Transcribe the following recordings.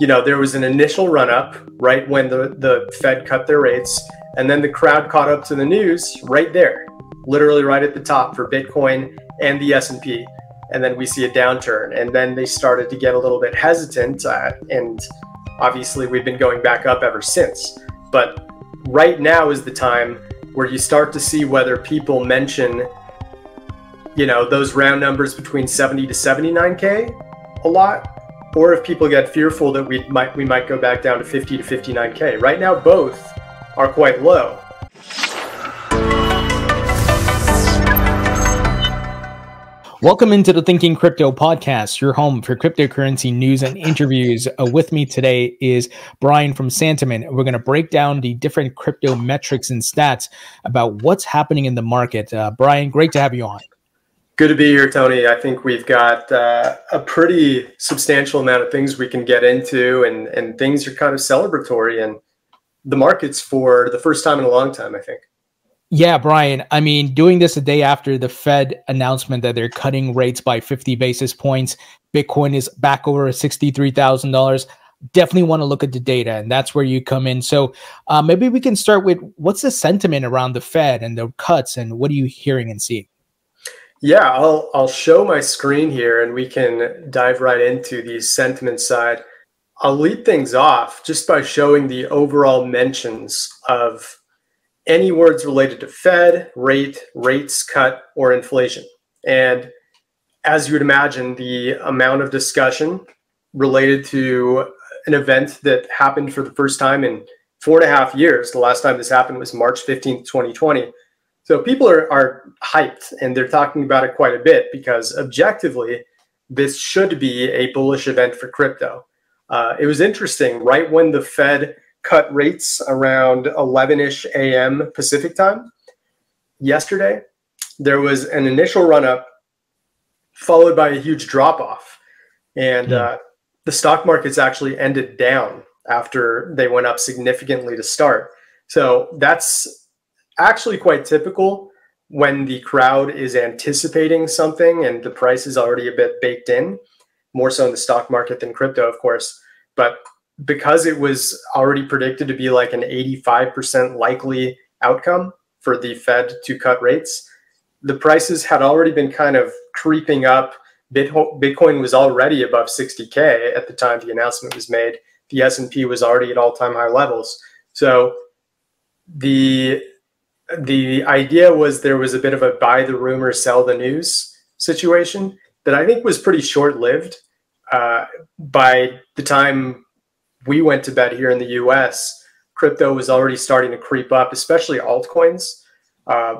you know, there was an initial run up right when the Fed cut their rates, and then the crowd caught up to the news right there, literally right at the top for Bitcoin and the S&P. And then we see a downturn, and then they started to get a little bit hesitant. And obviously we've been going back up ever since. But right now is the time where you start to see whether people mention, you know, those round numbers between 70 to 79K a lot, or if people get fearful that we might go back down to 50 to 59K. Right now, both are quite low. Welcome into the Thinking Crypto podcast, your home for cryptocurrency news and interviews. With me today is Brian from Santiment. We're going to break down the different crypto metrics and stats about what's happening in the market. Brian, great to have you on. Good to be here, Tony. I think we've got a pretty substantial amount of things we can get into, and things are kind of celebratory, and the markets for the first time in a long time, I think. Yeah, Brian, I mean, doing this a day after the Fed announcement that they're cutting rates by 50 basis points, Bitcoin is back over $63,000. Definitely want to look at the data, and that's where you come in. So maybe we can start with what's the sentiment around the Fed and the cuts, and what are you hearing and seeing? Yeah, I'll show my screen here, and we can dive right into the sentiment side. I'll lead things off just by showing the overall mentions of any words related to Fed, rate, rates cut, or inflation. And as you would imagine, the amount of discussion related to an event that happened for the first time in 4.5 years, the last time this happened was March 15th, 2020. So people are hyped, and they're talking about it quite a bit because objectively, this should be a bullish event for crypto. It was interesting, right when the Fed cut rates around 11-ish a.m. Pacific time yesterday, there was an initial run-up followed by a huge drop-off. And the stock markets actually ended down after they went up significantly to start. So that's actually quite typical when the crowd is anticipating something and the price is already a bit baked in, more so in the stock market than crypto, of course. But because it was already predicted to be like an 85% likely outcome for the Fed to cut rates, the prices had already been kind of creeping up. Bitcoin was already above 60K at the time the announcement was made. The S&P was already at all-time high levels. So the idea was there was a bit of a buy the rumor, sell the news situation that I think was pretty short-lived. By the time we went to bed here in the US, crypto was already starting to creep up, especially altcoins,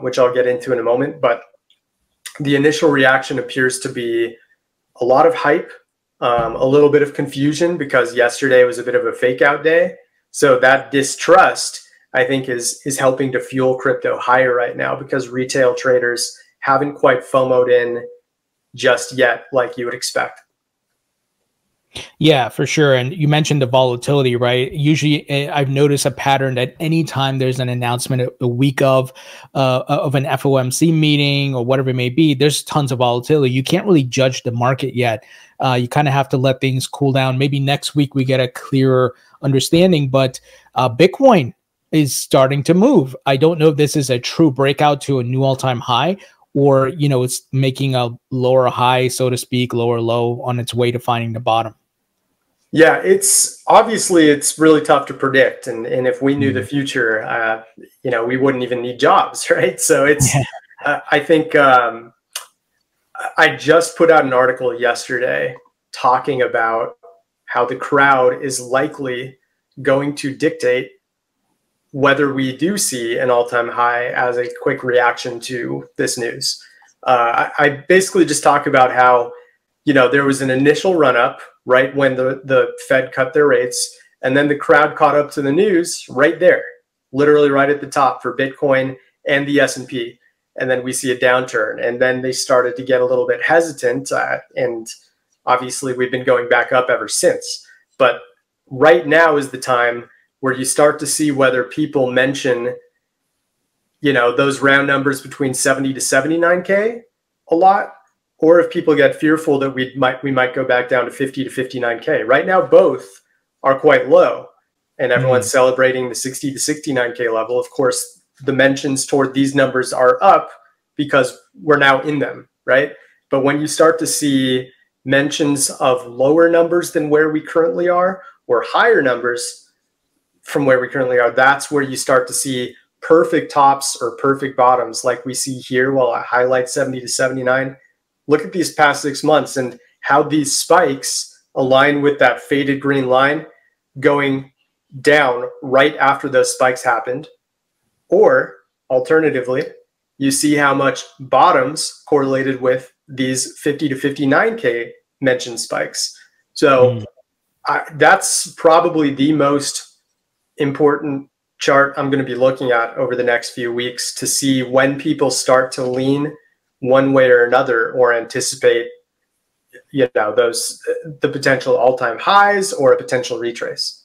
which I'll get into in a moment. But the initial reaction appears to be a lot of hype, a little bit of confusion because yesterday was a bit of a fake out day. So that distrust, I think, is helping to fuel crypto higher right now because retail traders haven't quite FOMO'd in just yet like you would expect. Yeah, for sure. And you mentioned the volatility, right? Usually I've noticed a pattern that anytime there's an announcement a week of an FOMC meeting or whatever it may be, there's tons of volatility. You can't really judge the market yet. You kind of have to let things cool down. Maybe next week we get a clearer understanding, but Bitcoin is starting to move. I don't know if this is a true breakout to a new all-time high, or, you know, it's making a lower high, so to speak, lower low on its way to finding the bottom. Yeah, it's obviously it's really tough to predict. And if we knew the future, you know, we wouldn't even need jobs, right? So it's I think I just put out an article yesterday talking about how the crowd is likely going to dictate whether we do see an all-time high as a quick reaction to this news. I basically just talk about how, you know, there was an initial run-up right when the Fed cut their rates, and then the crowd caught up to the news right there, literally right at the top for Bitcoin and the S&P. And then we see a downturn, and then they started to get a little bit hesitant. And obviously we've been going back up ever since. But right now is the time where you start to see whether people mention, you know, those round numbers between 70 to 79K a lot, or if people get fearful that we might go back down to 50 to 59K. Right now, both are quite low, and everyone's celebrating the 60 to 69K level. Of course, the mentions toward these numbers are up because we're now in them, right? But when you start to see mentions of lower numbers than where we currently are, or higher numbers from where we currently are, that's where you start to see perfect tops or perfect bottoms like we see here. While I highlight 70 to 79, look at these past 6 months and how these spikes align with that faded green line going down right after those spikes happened. Or alternatively, you see how much bottoms correlated with these 50 to 59K mentioned spikes. So that's probably the most important chart I'm going to be looking at over the next few weeks to see when people start to lean one way or another, or anticipate, you know, those, the potential all-time highs or a potential retrace.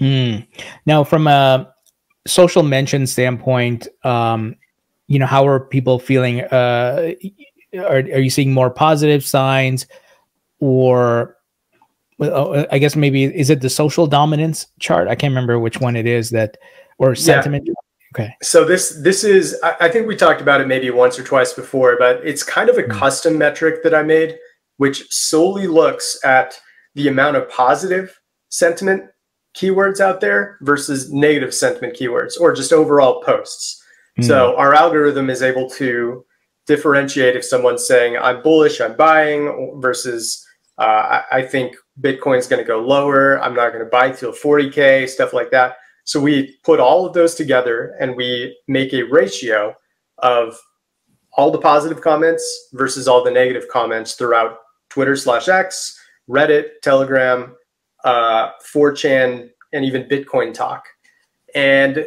Now, from a social mention standpoint, you know, how are people feeling? Are you seeing more positive signs, or I guess maybe, is it the social dominance chart? I can't remember which one it is, that, or sentiment. Yeah. Okay. So this is, I think we talked about it maybe once or twice before, but it's kind of a custom metric that I made, which solely looks at the amount of positive sentiment keywords out there versus negative sentiment keywords, or just overall posts. So our algorithm is able to differentiate if someone's saying, I'm bullish, I'm buying, versus I think Bitcoin's going to go lower, I'm not going to buy till 40K, stuff like that. So we put all of those together and we make a ratio of all the positive comments versus all the negative comments throughout Twitter/X, Reddit, Telegram, 4chan, and even Bitcoin talk. And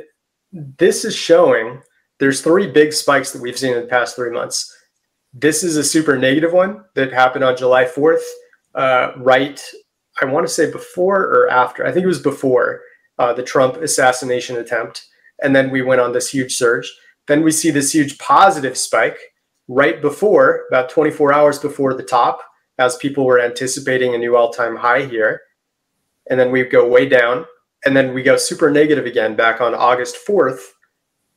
this is showing there's three big spikes that we've seen in the past 3 months. This is a super negative one that happened on July 4th, right, I want to say before or after, I think it was before the Trump assassination attempt. And then we went on this huge surge. Then we see this huge positive spike right before, about 24 hours before the top, as people were anticipating a new all-time high here. And then we go way down. And then we go super negative again back on August 4th,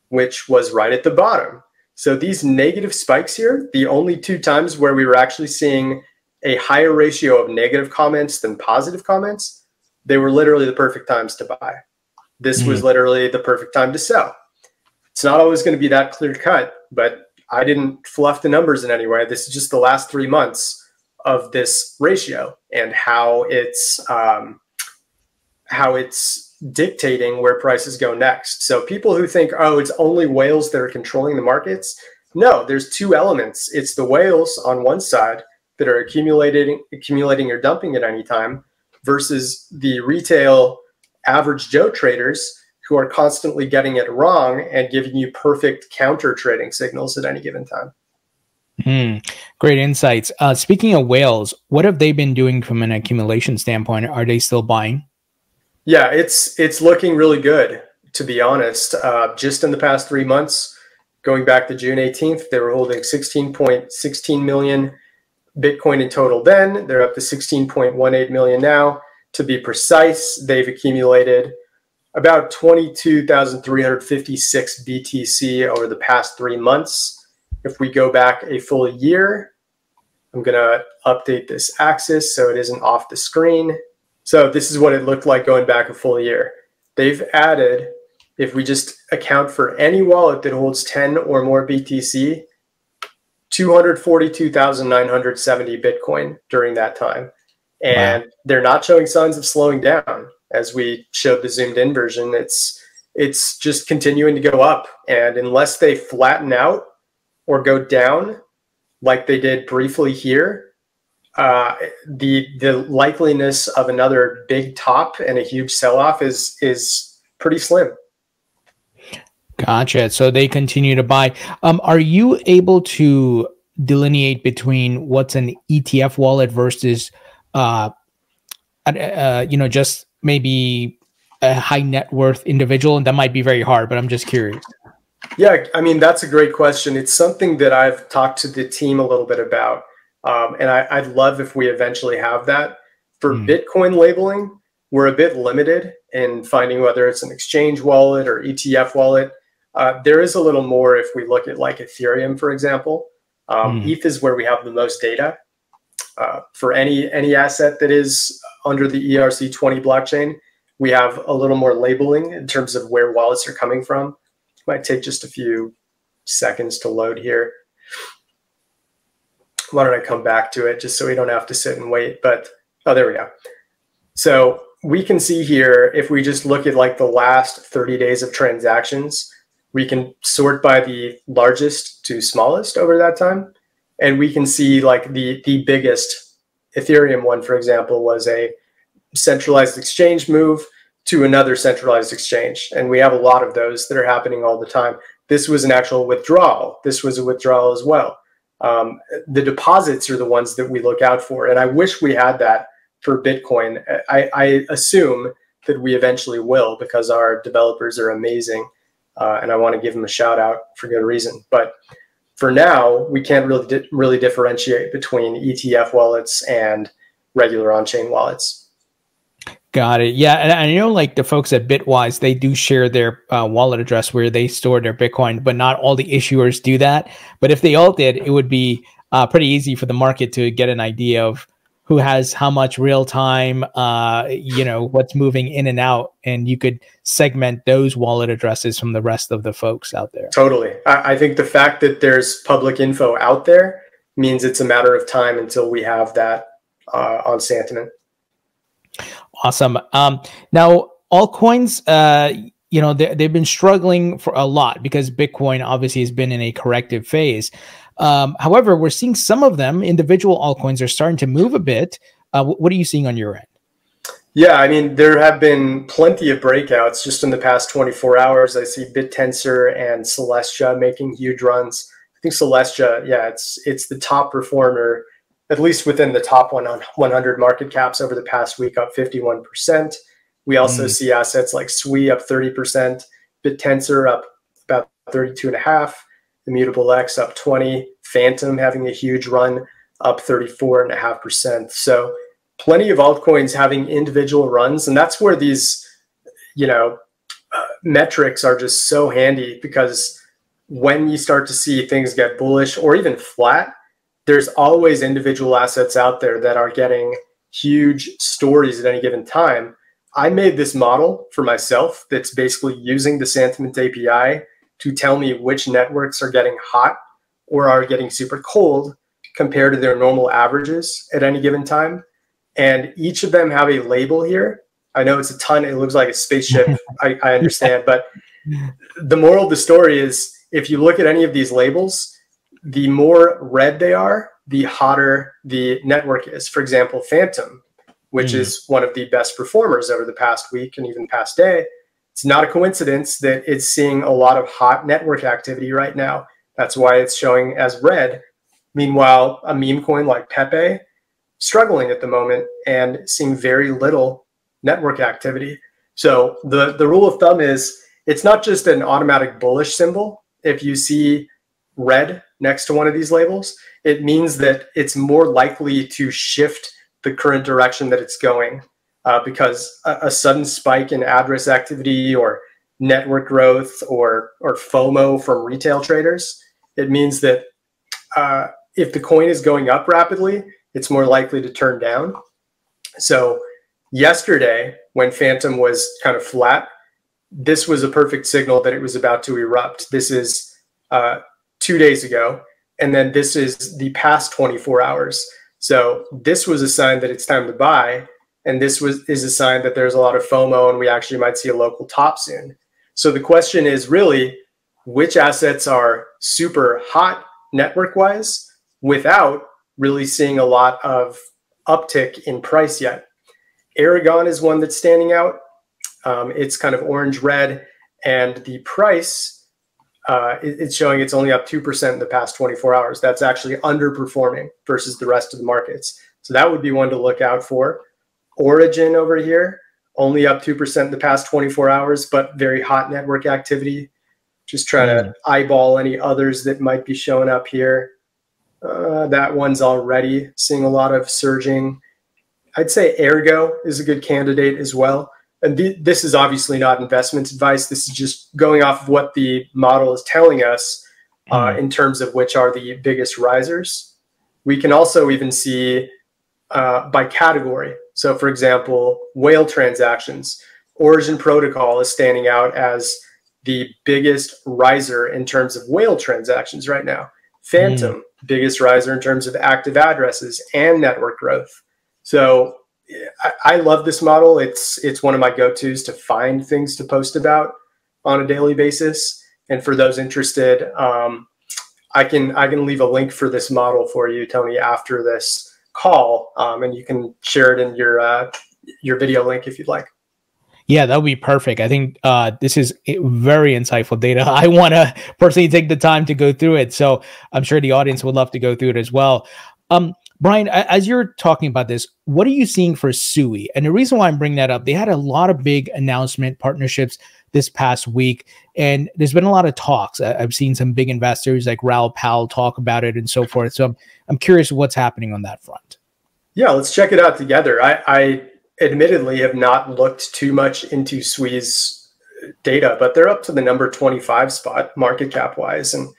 which was right at the bottom. So these negative spikes here, the only two times where we were actually seeing a higher ratio of negative comments than positive comments, they were literally the perfect times to buy. This was literally the perfect time to sell. It's not always going to be that clear cut, but I didn't fluff the numbers in any way. This is just the last 3 months of this ratio and how it's dictating where prices go next. So people who think, oh, it's only whales that are controlling the markets. No, there's two elements. It's the whales on one side that are accumulating or dumping at any time, versus the retail average Joe traders who are constantly getting it wrong and giving you perfect counter trading signals at any given time. Great insights. Speaking of whales, what have they been doing from an accumulation standpoint? Are they still buying? Yeah, it's looking really good, to be honest. Just in the past 3 months, going back to June 18th, they were holding 16.16 million Bitcoin in total then. They're up to 16.18 million now. To be precise, they've accumulated about 22,356 BTC over the past 3 months. If we go back a full year, I'm going to update this axis so it isn't off the screen. So this is what it looked like going back a full year. They've added, if we just account for any wallet that holds 10 or more BTC, 242,970 Bitcoin during that time. And they're not showing signs of slowing down. As we showed the zoomed in version, it's just continuing to go up. And unless they flatten out or go down like they did briefly here, the likeliness of another big top and a huge sell-off is pretty slim. Gotcha. So they continue to buy. Are you able to delineate between what's an ETF wallet versus, you know, just maybe a high net worth individual? And that might be very hard, but I'm just curious. Yeah, I mean, that's a great question. It's something that I've talked to the team a little bit about. And I'd love if we eventually have that. For Bitcoin labeling, we're a bit limited in finding whether it's an exchange wallet or ETF wallet. There is a little more if we look at like Ethereum, for example. ETH is where we have the most data for any asset that is under the ERC20 blockchain. We have a little more labeling in terms of where wallets are coming from. It might take just a few seconds to load here. Why don't I come back to it just so we don't have to sit and wait, but oh, there we go. So we can see here, if we just look at like the last 30 days of transactions, we can sort by the largest to smallest over that time. And we can see like the biggest Ethereum one, for example, was a centralized exchange move to another centralized exchange. And we have a lot of those that are happening all the time. This was an actual withdrawal. This was a withdrawal as well. The deposits are the ones that we look out for. And I wish we had that for Bitcoin. I assume that we eventually will because our developers are amazing. And I want to give them a shout out for good reason. But for now, we can't really differentiate between ETF wallets and regular on-chain wallets. Got it. Yeah. And I know like the folks at Bitwise, they do share their wallet address where they store their Bitcoin, but not all the issuers do that. But if they all did, it would be pretty easy for the market to get an idea of who has how much real time, you know, what's moving in and out. And you could segment those wallet addresses from the rest of the folks out there. Totally. I think the fact that there's public info out there means it's a matter of time until we have that on Santiment. Awesome. Now, altcoins, you know, they've been struggling for a lot because Bitcoin obviously has been in a corrective phase. However, we're seeing some of them, individual altcoins are starting to move a bit. What are you seeing on your end? Yeah, I mean, there have been plenty of breakouts just in the past 24 hours. I see BitTensor and Celestia making huge runs. I think Celestia, yeah, it's the top performer, at least within the top 100 market caps over the past week, up 51%. We also see assets like Sui up 30%, BitTensor up about 32.5%. Immutable X up 20%, Phantom having a huge run up 34.5%. So plenty of altcoins having individual runs. And that's where these, you know, metrics are just so handy, because when you start to see things get bullish or even flat, there's always individual assets out there that are getting huge stories at any given time. I made this model for myself that's basically using the Santiment API to tell me which networks are getting hot or are getting super cold compared to their normal averages at any given time. And each of them have a label here. I know it's a ton, it looks like a spaceship, I understand, but the moral of the story is if you look at any of these labels, the more red they are, the hotter the network is. For example, Phantom, which is one of the best performers over the past week and even past day, it's not a coincidence that it's seeing a lot of hot network activity right now. That's why it's showing as red. Meanwhile, a meme coin like Pepe, struggling at the moment and seeing very little network activity. So the rule of thumb is it's not just an automatic bullish symbol. If you see red next to one of these labels, it means that it's more likely to shift the current direction that it's going. Because a sudden spike in address activity or network growth or FOMO from retail traders, it means that if the coin is going up rapidly, it's more likely to turn down. So yesterday, when Phantom was kind of flat, this was a perfect signal that it was about to erupt. This is 2 days ago, and then this is the past 24 hours. So this was a sign that it's time to buy. And this is a sign that there's a lot of FOMO and we actually might see a local top soon. So the question is really, which assets are super hot network-wise without really seeing a lot of uptick in price yet? Aragon is one that's standing out. It's kind of orange-red, and the price, it's showing it's only up 2% in the past 24 hours. That's actually underperforming versus the rest of the markets. So that would be one to look out for. Origin over here, only up 2% in the past 24 hours, but very hot network activity. Just trying to eyeball any others that might be showing up here. That one's already seeing a lot of surging I'd say Ergo is a good candidate as well. And this is obviously not investment advice. This is just going off of what the model is telling us in terms of which are the biggest risers. We can also even see by category. So for example, whale transactions. Origin Protocol is standing out as the biggest riser in terms of whale transactions right now. Phantom, biggest riser in terms of active addresses and network growth. So I love this model. It's one of my go-tos to find things to post about on a daily basis. And for those interested, I can leave a link for this model for you, Tony, after this call, and you can share it in your video link if you'd like. Yeah, that would be perfect. I think this is very insightful data. I want to personally take the time to go through it, so I'm sure the audience would love to go through it as well. Brian, as you're talking about this, what are you seeing for Sui? And the reason why I'm bringing that up, they had a lot of big announcement partnerships this past week, and there's been a lot of talks. I've seen some big investors like Raoul Pal talk about it and so forth. So I'm curious what's happening on that front. Yeah, let's check it out together. I admittedly have not looked too much into Sui's data, but they're up to the number 25 spot market cap wise, and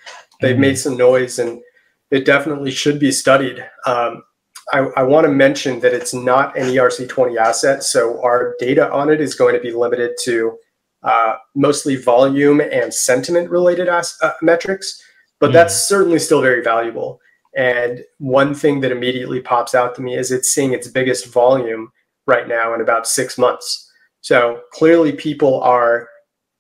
they've made some noise, and it definitely should be studied. I want to mention that it's not an ERC20 asset, so our data on it is going to be limited to mostly volume and sentiment related metrics, but that's certainly still very valuable. And one thing that immediately pops out to me is it's seeing its biggest volume right now in about 6 months. So clearly people are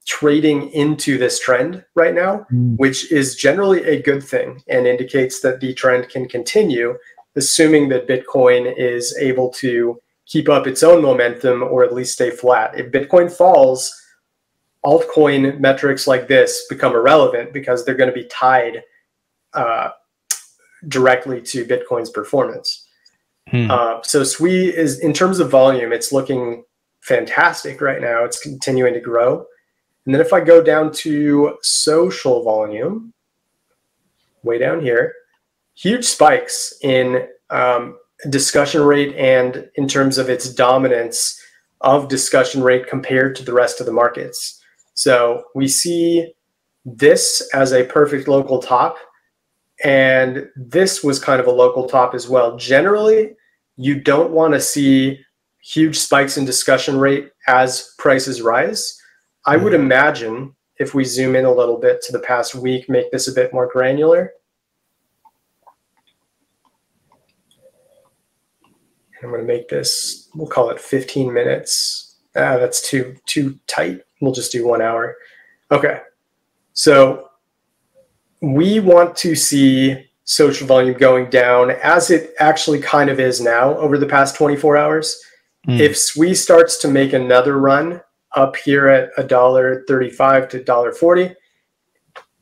trading into this trend right now, which is generally a good thing and indicates that the trend can continue, assuming that Bitcoin is able to keep up its own momentum or at least stay flat. If Bitcoin falls, altcoin metrics like this become irrelevant because they're going to be tied directly to Bitcoin's performance. So Sui is, in terms of volume, it's looking fantastic right now. It's continuing to grow. And then if I go down to social volume, way down here, huge spikes in discussion rate and in terms of its dominance of discussion rate compared to the rest of the markets. So we see this as a perfect local top, and this was kind of a local top as well. Generally, you don't want to see huge spikes in discussion rate as prices rise. I would imagine if we zoom in a little bit to the past week, make this a bit more granular. I'm going to make this, we'll call it 15 minutes. Ah, that's too tight. We'll just do 1 hour. Okay. So we want to see social volume going down as it actually kind of is now over the past 24 hours. If Sui starts to make another run up here at $1.35 to $1.40,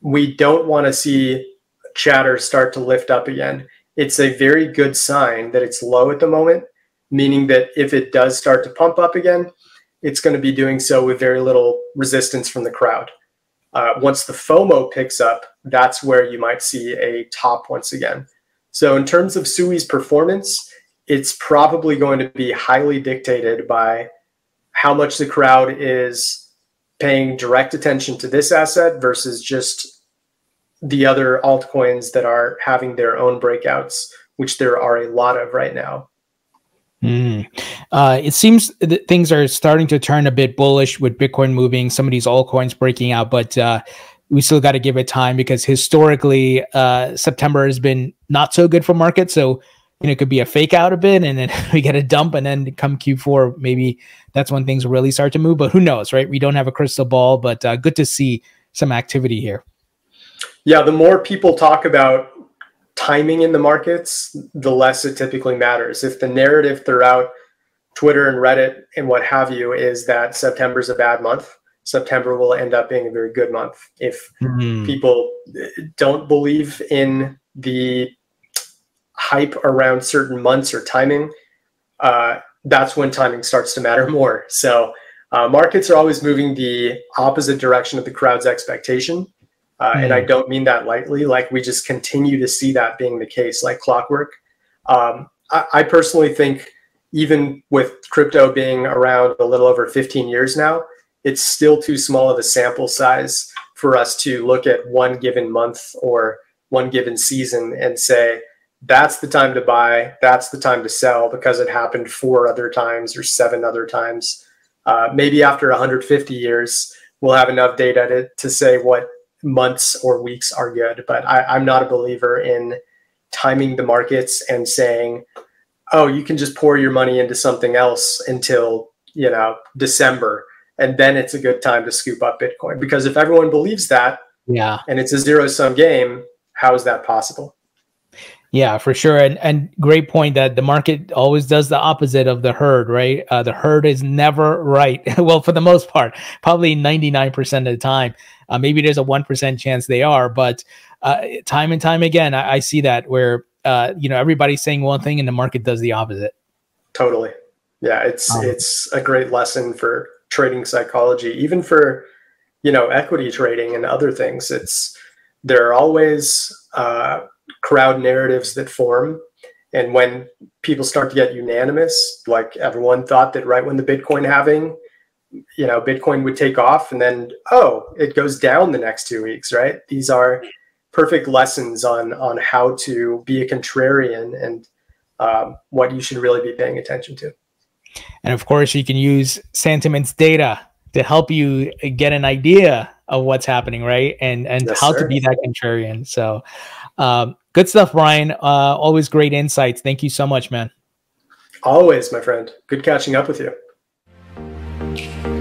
we don't want to see chatter start to lift up again. It's a very good sign that it's low at the moment, meaning that if it does start to pump up again, it's going to be doing so with very little resistance from the crowd. Once the FOMO picks up, that's where you might see a top once again. So in terms of Sui's performance, it's probably going to be highly dictated by how much the crowd is paying direct attention to this asset versus just the other altcoins that are having their own breakouts, which there are a lot of right now. It seems that things are starting to turn a bit bullish with Bitcoin moving, some of these altcoins breaking out, but we still got to give it time because historically September has been not so good for markets. So it could be a fake out a bit, and then we get a dump, and then come Q4, maybe that's when things really start to move. But who knows, right? We don't have a crystal ball, but good to see some activity here. Yeah, the more people talk about timing in the markets, the less it typically matters. If the narrative throughout Twitter and Reddit and what have you is that September's a bad month, September will end up being a very good month. If people don't believe in the hype around certain months or timing, that's when timing starts to matter more. So markets are always moving the opposite direction of the crowd's expectation. And I don't mean that lightly. Like, we just continue to see that being the case, like clockwork. I personally think even with crypto being around a little over 15 years now, it's still too small of a sample size for us to look at one given month or one given season and say, that's the time to buy, that's the time to sell, because it happened 4 other times or 7 other times. Maybe after 150 years, we'll have enough data to say what months or weeks are good. But I'm not a believer in timing the markets and saying, oh, you can just pour your money into something else until, you know, December, and then it's a good time to scoop up Bitcoin. Because if everyone believes that, yeah, and it's a zero-sum game, how is that possible? Yeah, for sure. And great point that the market always does the opposite of the herd, right? The herd is never right. Well, for the most part, probably 99% of the time. Maybe there's a 1% chance they are, but time and time again, I see that where you know, everybody's saying one thing and the market does the opposite. Totally. Yeah, it's a great lesson for trading psychology, even for, you know, equity trading and other things. There are always crowd narratives that form, and when people start to get unanimous, like everyone thought that right when the Bitcoin halving, you know, Bitcoin would take off, and then, oh, it goes down the next 2 weeks, right? These are perfect lessons on how to be a contrarian and what you should really be paying attention to. And of course, you can use Santiment's data to help you get an idea of what's happening, right? And yes, how to be that contrarian. So good stuff, Brian. Always great insights. Thank you so much, man. Always, my friend. Good catching up with you.